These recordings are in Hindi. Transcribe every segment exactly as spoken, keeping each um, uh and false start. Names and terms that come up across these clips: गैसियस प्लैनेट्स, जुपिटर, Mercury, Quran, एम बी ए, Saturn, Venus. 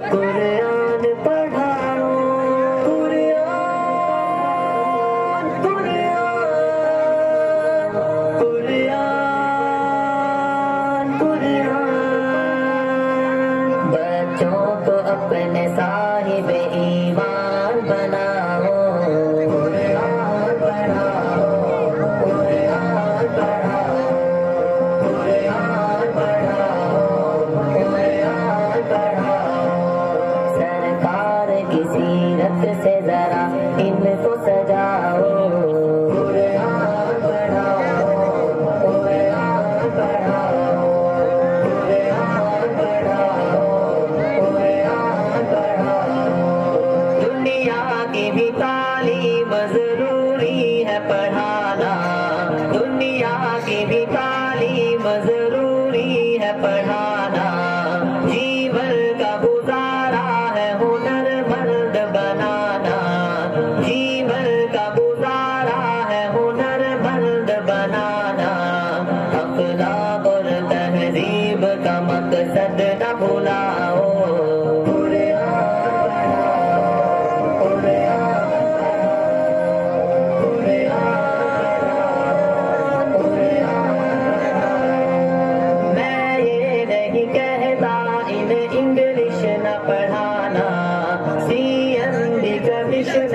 कुरान पढ़ाओ, कुरान कुरान कुरान कुरान बच्चों को अपने साहिब ईमान बनाओ। कुरान पढ़ाओ, कुरान पढ़ाओ, कुरान पढ़ाओ, कुरान पढ़ाओ। की सीरत से जरा इनको सजाओ। कुरान पढ़ाओ, कुरान पढ़ाओ, कुरान पढ़ाओ, कुरान पढ़ाओ। दुनिया की भी तालीम जरूरी है पढ़ाना, दुनिया की भी तालीम जरूरी है पढ़ाना। जीवन का गुजारा है मकसद न भुलाओ। कुरान पढ़ाओ, कुरान पढ़ाओ। मैं ये नहीं कहता इन्हें इंग्लिश न पढ़ाना, सी एन डी का मिशन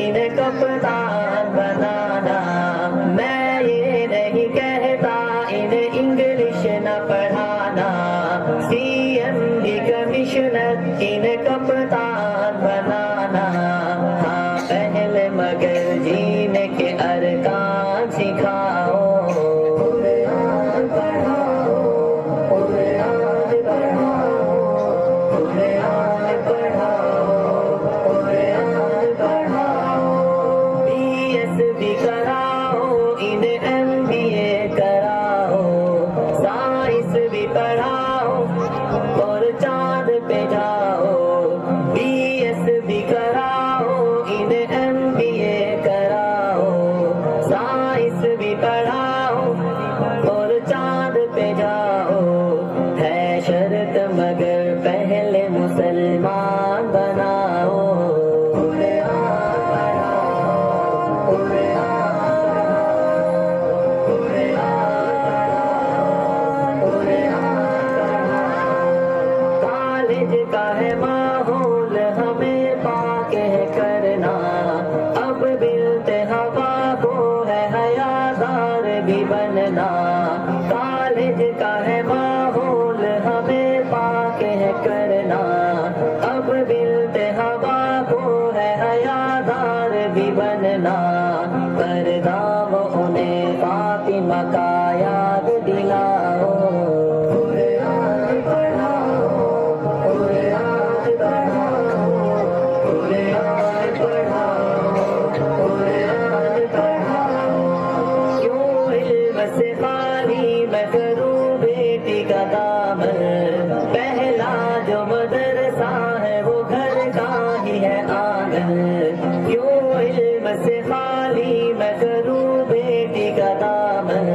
इन्हें कप्तान बनाना। मैं ये नहीं कहता इन्हें इंग्लिश न पढ़ाना, इन्हें कप्तान बनाना। हाँ पहले मगर जीने के अरकान सिखाओ। कुरान पढ़ाओ, कुरान पढ़ाओ, कुरान पढ़ाओ, कुरान पढ़ाओ। बी एस भी कराओ, इन्हें एम बी ए कराओ, साइंस भी पढ़ाओ और चांद पे जाओ। बी एस भी कराओ, इन्हें एम बी ए कराओ, साइंस भी पढ़ाओ और चांद पे जाओ। है शर्त मगर पहले मुसलमान बनाओ। कुरान पढ़ाओ, कुरान कुरान कुरान। का है माहौल हमें पाके करना, अब बिलते हवा को है हयादार भी बनना। कॉलेज का है माहौल हमें पाके करना, अब बिलते हवा को है हयादार भी बनना। पर्दा वो उन्हें फातिमा का याद दिलाओ। पहला जो मदरसा है वो घर का ही है आंगन। क्यों इल्म से खाली मैं करूं बेटी का दामन।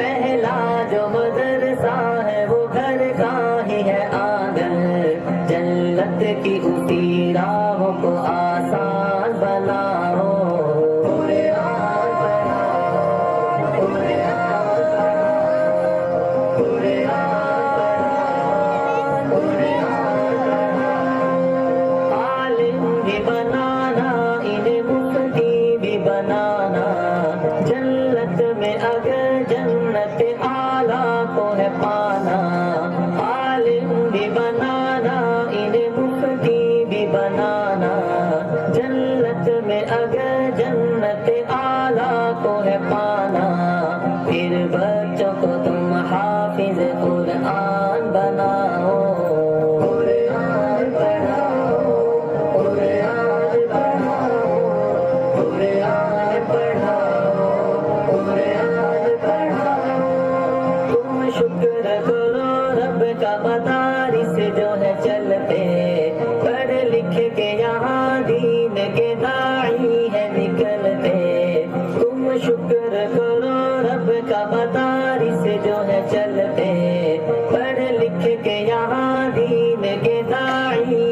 पहला जो मदरसा है वो घर का ही है आंगन। जन्नत की उसी राहों को आसान बनाओ। जन्नत में अगर जन्नत आला को है पाना, आलिम भी बनाना, इन्हें मुफ्ती भी बनाना। जन्नत में अगर जन्नत आला को है पाना, फिर बच्चों को तुम हाफिज कुरान बनाओ। शुक्र करो रब का मदारिस जो है चलते, पढ़ लिख के यहाँ दीन के दाई है निकलते। तुम शुक्र करो रब का मदारिस जो है चलते, पढ़ लिख के यहाँ दीन के दाई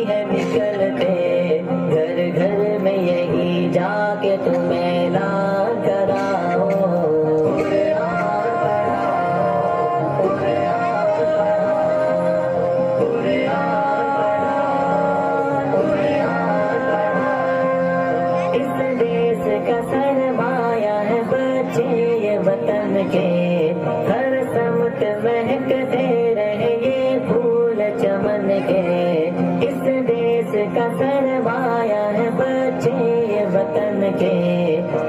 का सरमाया है बच्चे ये वतन के,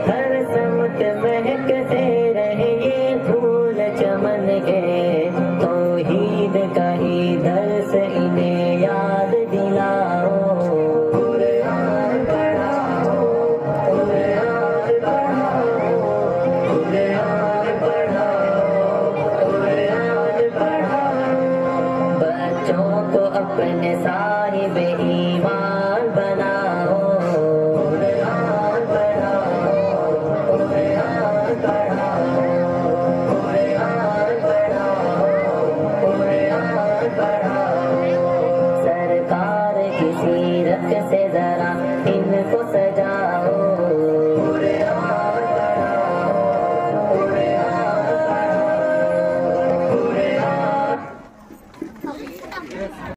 हर समत महकते रहे ये फूल चमन के। तौहीद का ही दर्स इन्हें याद दिलाओ, कुरान पढ़ाओ, कुरान पढ़ाओ, कुरान पढ़ाओ, कुरान पढ़ाओ। बच्चों को अपने साहिब ईमान बनाओ, कुरान पढ़ाओ, कुरान पढ़ाओ, कुरान पढ़ाओ, कुरान पढ़ाओ। सरकार की सीरत से जरा इनको सजाओ।